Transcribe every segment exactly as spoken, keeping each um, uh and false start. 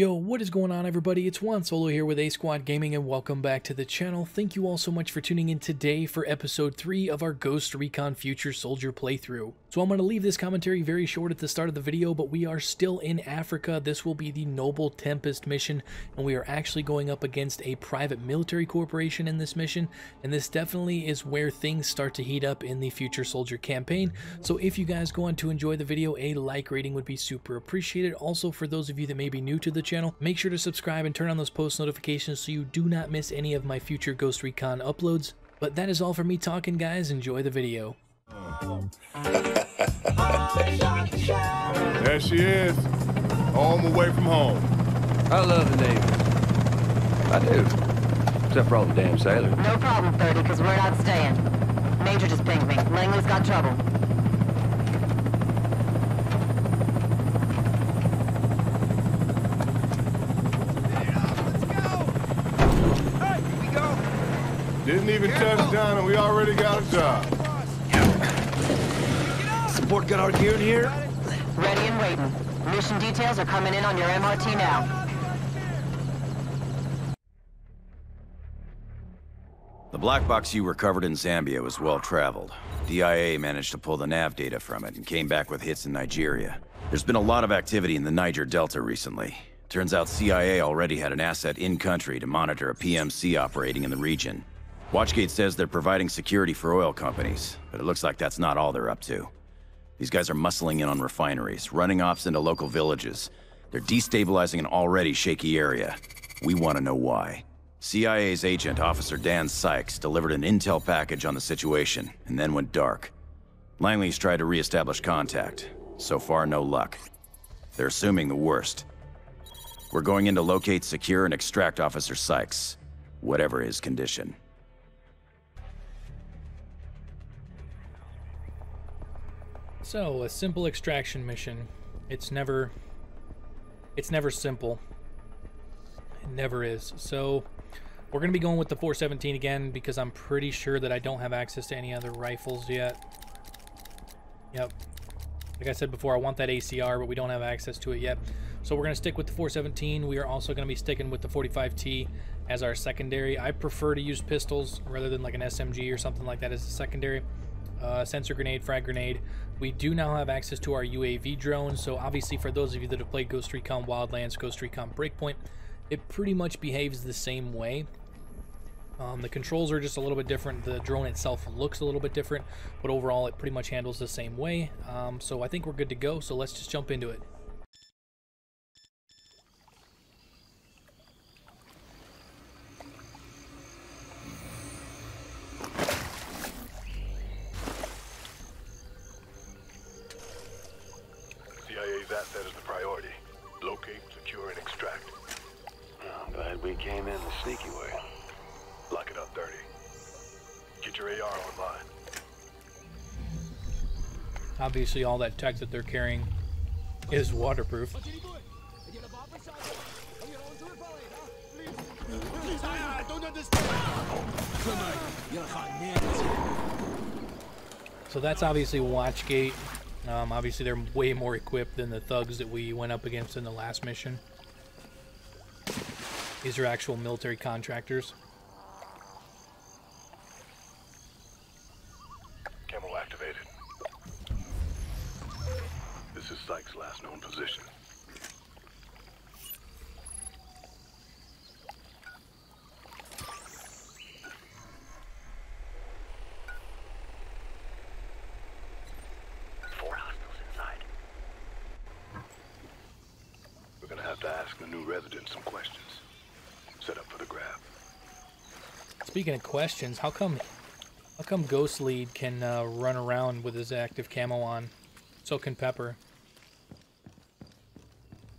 Yo, what is going on everybody? It's Juan Solo here with A-Squad Gaming and welcome back to the channel. Thank you all so much for tuning in today for episode three of our Ghost Recon Future Soldier playthrough. So I'm going to leave this commentary very short at the start of the video, but we are still in Africa. This will be the Noble Tempest mission, and we are actually going up against a private military corporation in this mission, and this definitely is where things start to heat up in the Future Soldier campaign. So if you guys go on to enjoy the video, a like rating would be super appreciated. Also, for those of you that may be new to the channel, make sure to subscribe and turn on those post notifications so you do not miss any of my future Ghost Recon uploads. But that is all for me talking, guys. Enjoy the video. There she is, home away from home. I love the Navy. I do, except for all the damn sailors. No problem, thirty, because we're not staying. Major just pinged me. Langley's got trouble. Didn't even touch down and we already got a job. Support got our gear in here? Ready and waiting. Mission details are coming in on your M R T now. The black box you recovered in Zambia was well traveled. D I A managed to pull the nav data from it and came back with hits in Nigeria. There's been a lot of activity in the Niger Delta recently. Turns out C I A already had an asset in-country to monitor a P M C operating in the region. Watchgate says they're providing security for oil companies, but it looks like that's not all they're up to. These guys are muscling in on refineries, running ops into local villages. They're destabilizing an already shaky area. We want to know why. C I A's agent, Officer Dan Sykes, delivered an intel package on the situation and then went dark. Langley's tried to re-establish contact. So far, no luck. They're assuming the worst. We're going in to locate, secure, and extract Officer Sykes, whatever his condition. So, a simple extraction mission. It's never... It's never simple. It never is. So, we're going to be going with the four seventeen again because I'm pretty sure that I don't have access to any other rifles yet. Yep. Like I said before, I want that A C R, but we don't have access to it yet. So we're going to stick with the four seventeen. We are also going to be sticking with the forty-five T as our secondary. I prefer to use pistols rather than like an S M G or something like that as a secondary. Uh, sensor grenade, frag grenade. We do now have access to our U A V drone, so obviously for those of you that have played Ghost Recon Wildlands, Ghost Recon Breakpoint, it pretty much behaves the same way. Um, the controls are just a little bit different. The drone itself looks a little bit different, but overall it pretty much handles the same way. Um, so I think we're good to go, so let's just jump into it. That is the priority. Locate, secure, and extract. I'm glad we came in the sneaky way. Lock it up, thirty. Get your A R online. Obviously, all that tech that they're carrying is waterproof. So that's obviously Watchgate. Um, obviously, they're way more equipped than the thugs that we went up against in the last mission. These are actual military contractors. Camel activated. This is Sykes' last known position. Speaking of questions, how come, how come Ghost Lead can uh, run around with his active camo on? So can Pepper.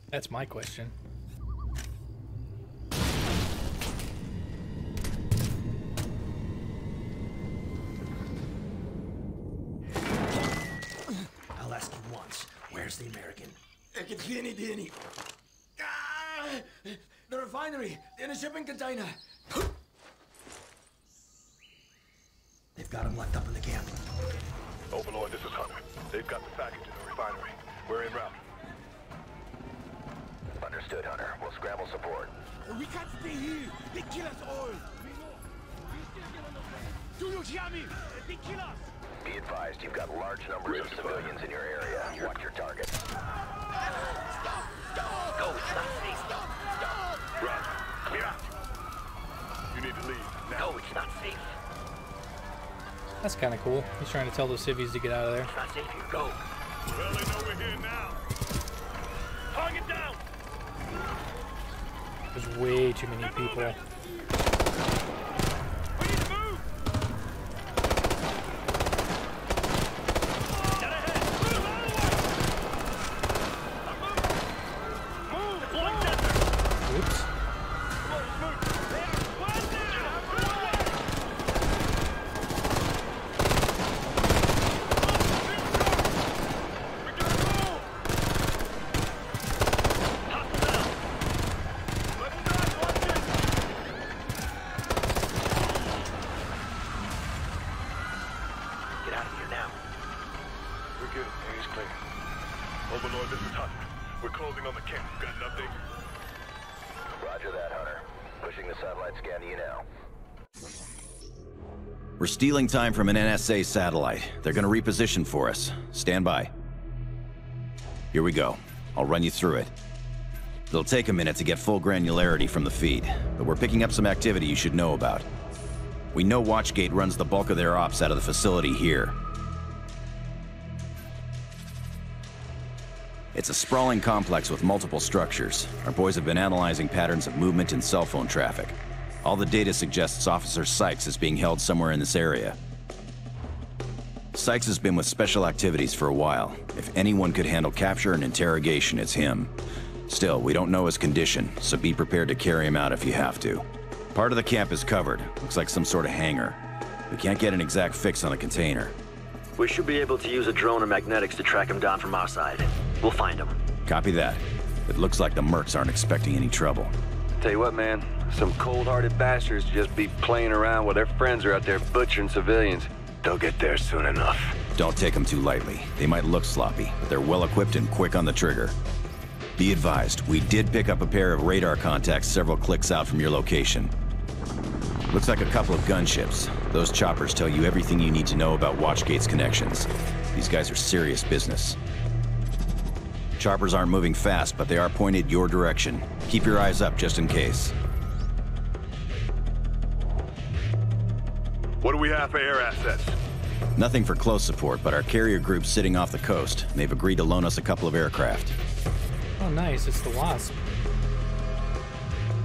That's my question. I'll ask you once. Where's the American? Ah, the refinery in a shipping container. Got him locked up in the camp. Overlord, this is Hunter. They've got the package in the refinery. We're en route. Understood, Hunter. We'll Scramble support. We can't stay here. They kill us all. We know. You still get on the plane. Do you hear me? They kill us. Be advised, you've got large numbers Rift of civilians fire. in your area. Watch your target. Stop! Stop! Go! Stop! Stop! Stop! Run! Clear out! You need to leave now. No, it's not safe. That's kind of cool. He's trying to tell those civvies to get out of there. It's not safe here. Go. Well, they know we're here now. Target down. There's way too many people. We need to move. Get ahead. Move out of the way. Move. Move. Deploying sensor. Oops. Stealing time from an N S A satellite. They're gonna reposition for us. Stand by. Here we go. I'll run you through it. It'll take a minute to get full granularity from the feed, but we're picking up some activity you should know about. We know Watchgate runs the bulk of their ops out of the facility here. It's a sprawling complex with multiple structures. Our boys have been analyzing patterns of movement and cell phone traffic. All the data suggests Officer Sykes is being held somewhere in this area. Sykes has been with Special Activities for a while. If anyone could handle capture and interrogation, it's him. Still, we don't know his condition, so be prepared to carry him out if you have to. Part of the camp is covered. Looks like some sort of hangar. We can't get an exact fix on the container. We should be able to use a drone or magnetics to track him down from our side. We'll find him. Copy that. It looks like the mercs aren't expecting any trouble. Tell you what, man. Some cold-hearted bastards just be playing around while their friends are out there butchering civilians. They'll get there soon enough. Don't take them too lightly. They might look sloppy, but they're well-equipped and quick on the trigger. Be advised, we did pick up a pair of radar contacts several clicks out from your location. Looks like a couple of gunships. Those choppers tell you everything you need to know about Watchgate's connections. These guys are serious business. Choppers aren't moving fast, but they are pointed your direction. Keep your eyes up just in case. What do we have for air assets? Nothing for close support, but our carrier group's sitting off the coast. And they've agreed to loan us a couple of aircraft. Oh, nice. It's the Wasp.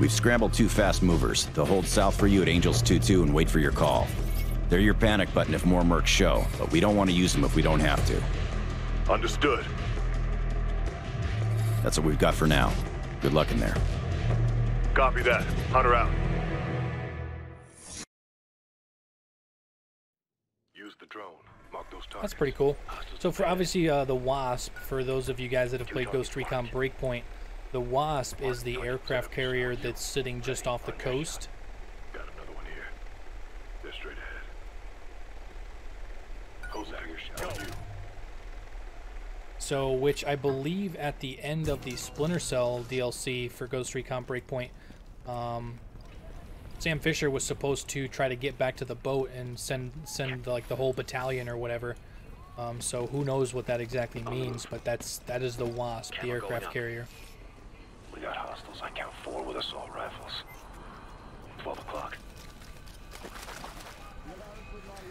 We've scrambled two fast movers. They'll hold south for you at Angels two two and wait for your call. They're your panic button if more mercs show, but we don't want to use them if we don't have to. Understood. That's what we've got for now. Good luck in there. Copy that. Hunter out. That's pretty cool. So for obviously uh, the Wasp, for those of you guys that have played Ghost Recon Breakpoint, the Wasp is the aircraft carrier that's sitting just off the coast. Got another one here. They're straight ahead. So, which I believe at the end of the Splinter Cell D L C for Ghost Recon Breakpoint, um, Sam Fisher was supposed to try to get back to the boat and send send like the whole battalion or whatever. Um, so who knows what that exactly means? But that's that is the Wasp, the aircraft carrier. We got hostiles. I count four with assault rifles. Twelve o'clock.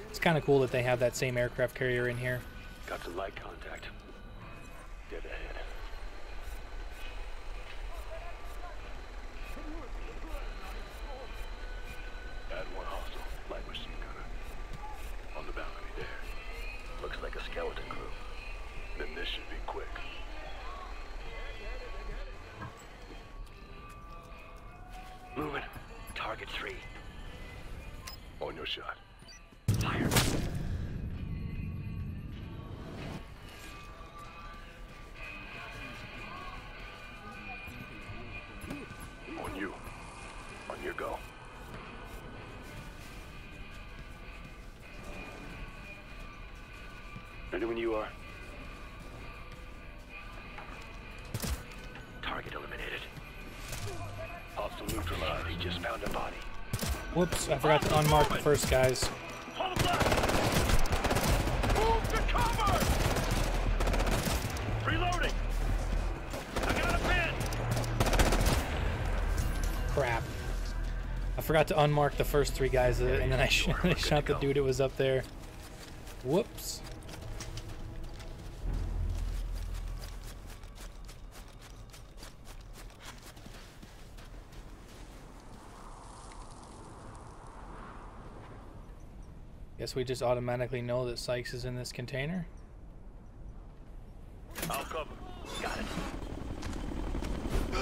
It's kind of cool that they have that same aircraft carrier in here. Got the light contact. Dead ahead. When you are. Target eliminated. just found a body. Whoops, I forgot to unmark the first guys. Move to cover! Reloading! I got a pin! Crap. I forgot to unmark the first three guys and then I shot the dude that was up there. Whoops. Guess we just automatically know that Sykes is in this container. I'll cover. Got it.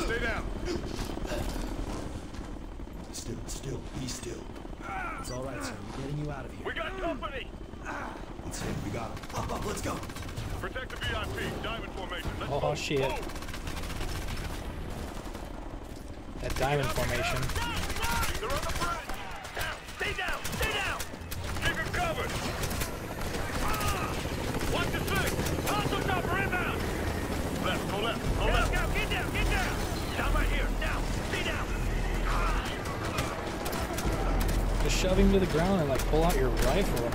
Stay down. Still, still, be still. It's all right, sir. We're getting you out of here. We got company. Let's see. We got him. Up, up. Let's go. Protect the V I P. Diamond formation. Let's oh go. Shit! Go. That diamond formation. They're on the bridge. Down. Stay down. Stay down. Covered. Ah! One to six. Hostile chopper inbound. Left, go left, go left. Down, get down, get down. Down right here, down, stay down. Ah! Just shove him to the ground and like pull out your rifle.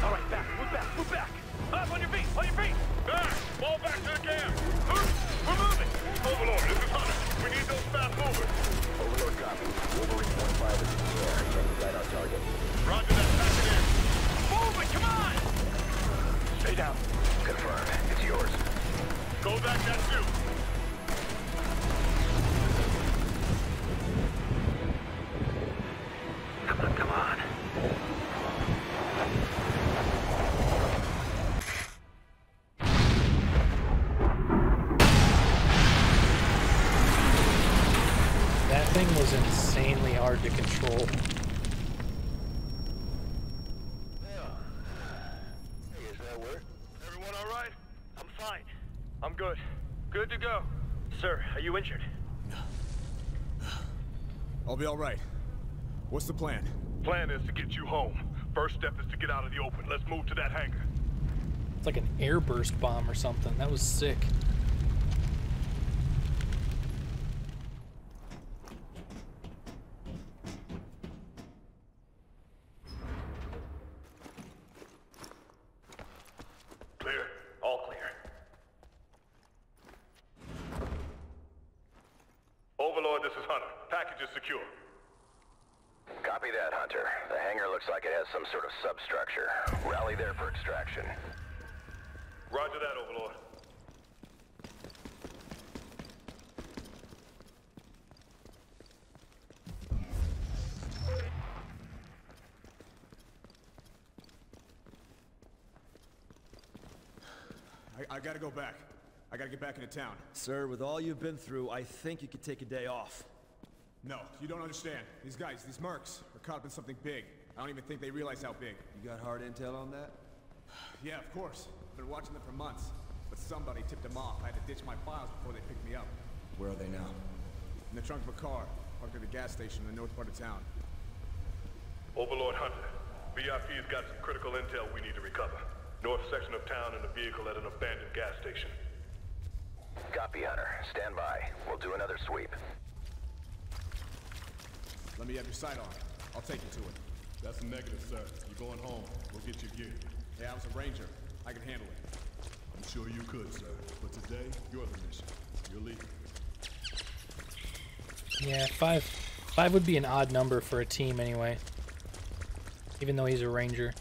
All right, back, move back, move back. Up on your feet, on your feet. Back, fall back to the camp. We're moving. Overlord, this is Hunter. We need those fast movers. Overlord copy. Wolverine one five is in the air, heading right on target. Roger that, back it in. Move it, come on! Stay down. Confirm, it's yours. Go back that too. Come on, come on. Was insanely hard to control. Hey, is that work? Everyone all right? I'm fine. I'm good. Good to go. Sir, are you injured? I'll be all right. What's the plan? Plan is to get you home. First step is to get out of the open. Let's move to that hangar. It's like an airburst bomb or something. That was sick. I gotta go back. I gotta get back into town. Sir, with all you've been through, I think you could take a day off. No, you don't understand. These guys, these mercs, are caught up in something big. I don't even think they realize how big. You got hard intel on that? Yeah, of course. I've been watching them for months. But somebody tipped them off. I had to ditch my files before they picked me up. Where are they now? In the trunk of a car, parked at a gas station in the north part of town. Overlord Hunter, V I P's got some critical intel we need to recover. North section of town and a vehicle at an abandoned gas station. Copy, Hunter. Stand by. We'll do another sweep. Let me have your sight on it. I'll take you to it. That's a negative, sir. You're going home. We'll get your gear. Hey, I was a ranger. I can handle it. I'm sure you could, sir. But today, you're the mission. You're leaving. Yeah, five. Five would be an odd number for a team anyway. Even though he's a ranger.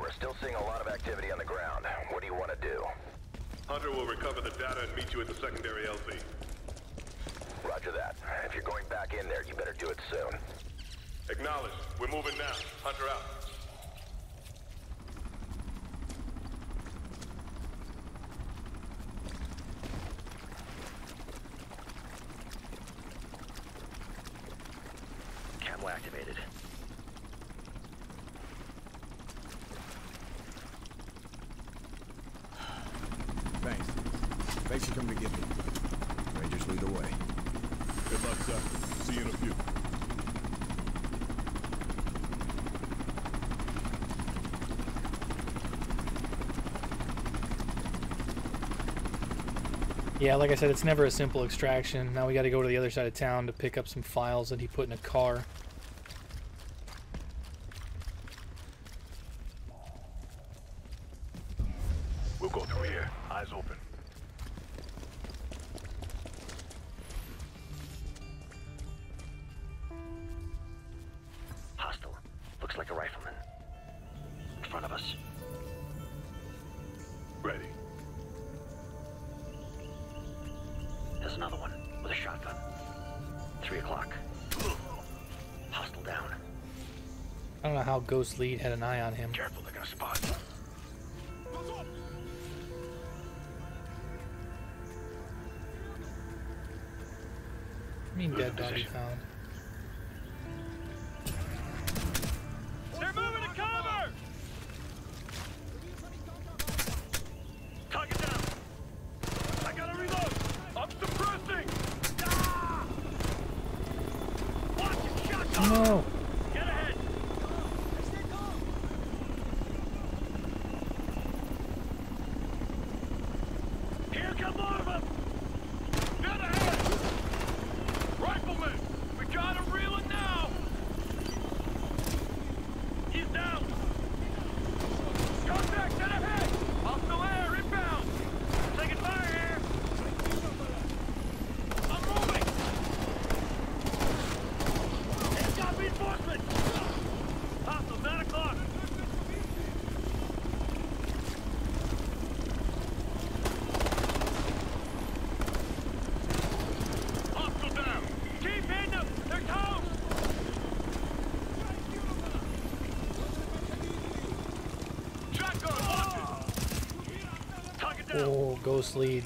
We're still seeing a lot of activity on the ground. What do you want to do? Hunter will recover the data and meet you at the secondary L Z. Roger that. If you're going back in there, you better do it soon. Acknowledged. We're moving now. Hunter out. Camo activated. Thanks for coming to get me. Rangers lead the way. Good luck, sir. See you in a few. Yeah, like I said, it's never a simple extraction. Now we got to go to the other side of town to pick up some files that he put in a car. We'll go through here. Eyes open. Hostile. Looks like a rifleman. In front of us. Ready. There's another one, with a shotgun. Three o'clock. Hostile down. I don't know how Ghost Lead had an eye on him. Careful, they're gonna spot. I mean, dead body found. They're moving to cover! Target down! I gotta reload! I'm suppressing! Ah! Watch it, shotgun! No! Get ahead! Here come more of them! Get ahead! Rifleman! We gotta reel it now! He's down! Contact! Get ahead! Hostile air inbound! Taking fire here! Reinforcement! Hostile, nine o'clock! Hostile down! Keep hitting them! They're close! Shotgun, watch it! Target down! Oh, Ghost Lead.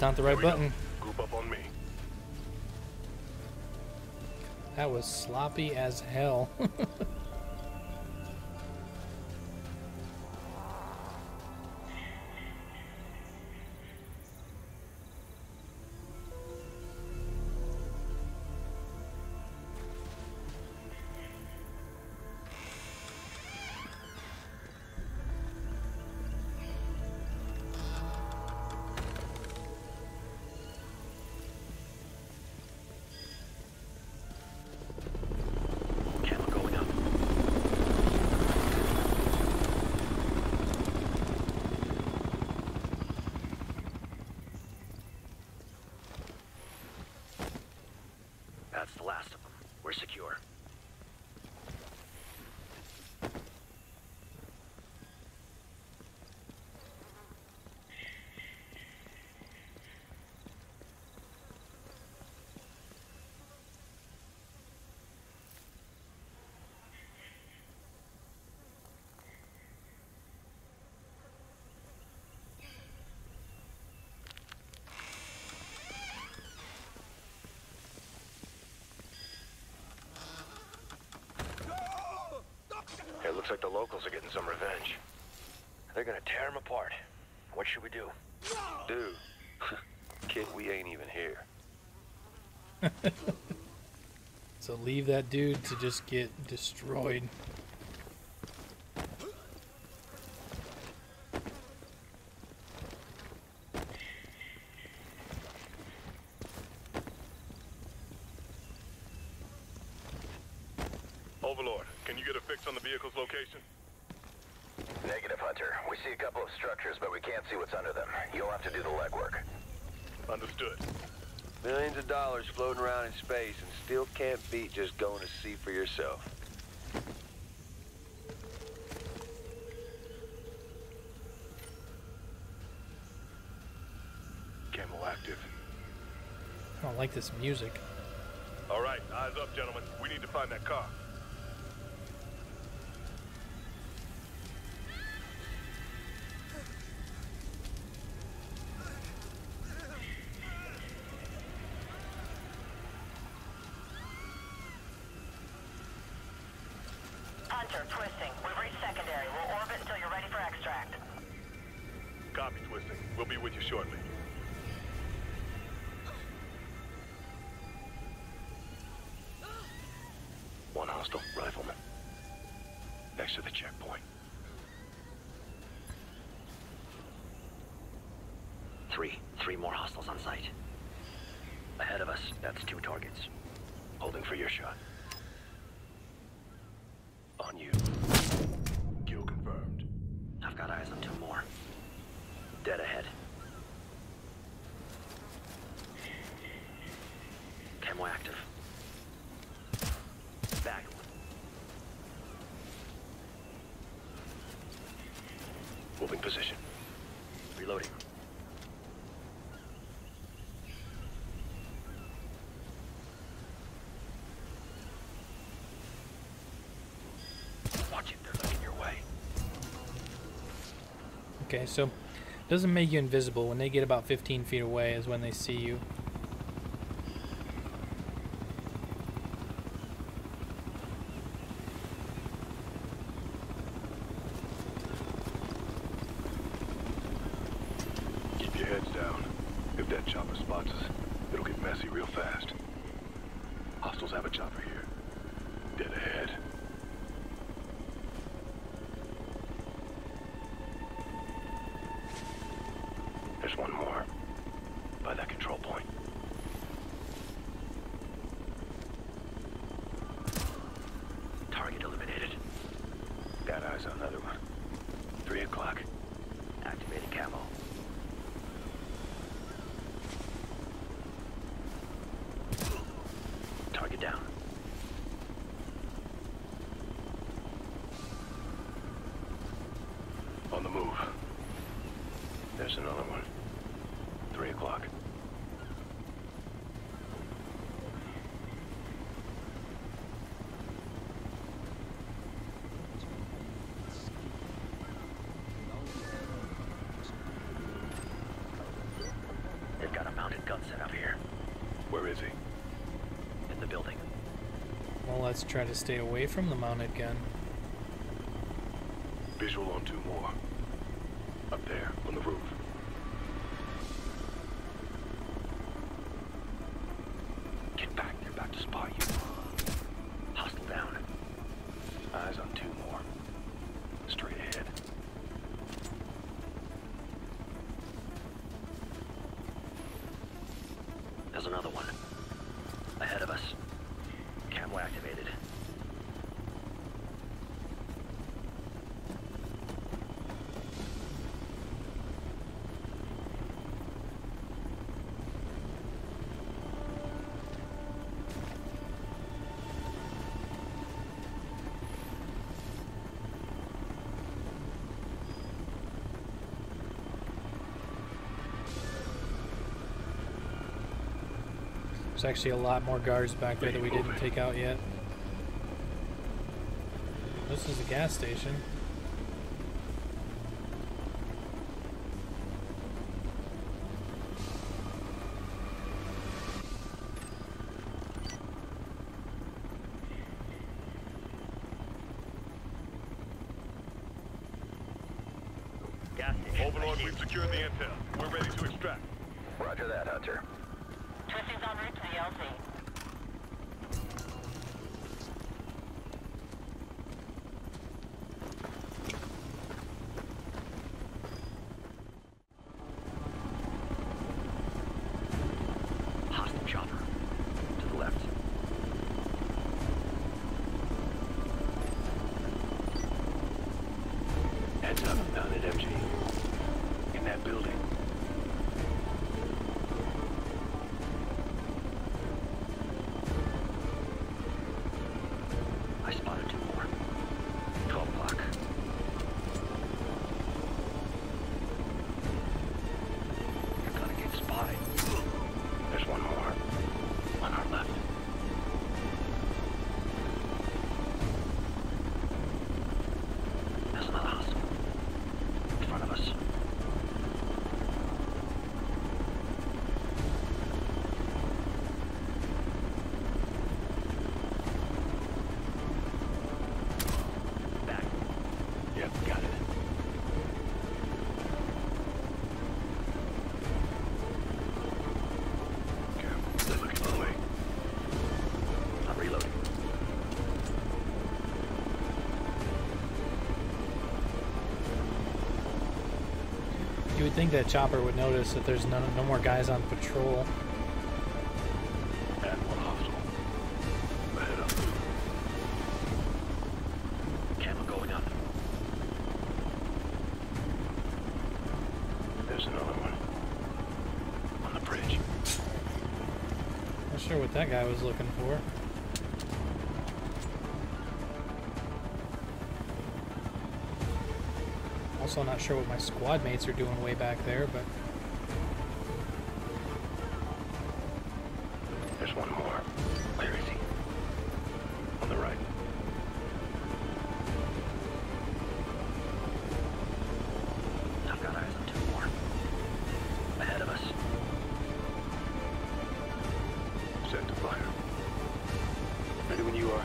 Not the right button. Group up on me. That was sloppy as hell. That's the last of them. We're secure. Looks like the locals are getting some revenge. They're gonna tear them apart. What should we do? Dude, kid, we ain't even here. So leave that dude to just get destroyed. Overlord. Can you get a fix on the vehicle's location? Negative, Hunter. We see a couple of structures, but we can't see what's under them. You'll have to do the legwork. Understood. Millions of dollars floating around in space and still can't beat just going to see for yourself. Camel active. I don't like this music. All right, eyes up, gentlemen. We need to find that car. Hunter, twisting. We've reached secondary. We'll orbit until you're ready for extract. Copy, twisting. We'll be with you shortly. One hostile rifleman. Next to the checkpoint. Three. Three more hostiles on site. Ahead of us, that's two targets. Holding for your shot. On you. Kill confirmed. I've got eyes on two more. Dead ahead. Camo active. Back one. Moving position. Reloading. Watch it, they're looking your way. Okay, so it doesn't make you invisible. When they get about fifteen feet away is when they see you. Let's try to stay away from the mounted gun. Visual on two more. Up there, on the roof. Get back, they're about to spot you. Hostile down. Eyes on two more. Straight ahead. There's another one. Ahead of us. Camo activated. There's actually a lot more guards back there that we didn't take out yet. This is a gas station. Gas station. Overlord, we've secured the intel. We're ready to extract. Roger that, Hunter. En route to the L Z. Hostile chopper. To the left. You'd think that chopper would notice that there's no, no more guys on patrol. And one hostile. Head up. Camera going up. There's another one. On the bridge. Not sure what that guy was looking for. Also not sure what my squad mates are doing way back there, but there's one more. Where is he? On the right. I've got eyes on two more. Ahead of us. Set to fire. Ready when you are.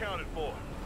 Accounted for.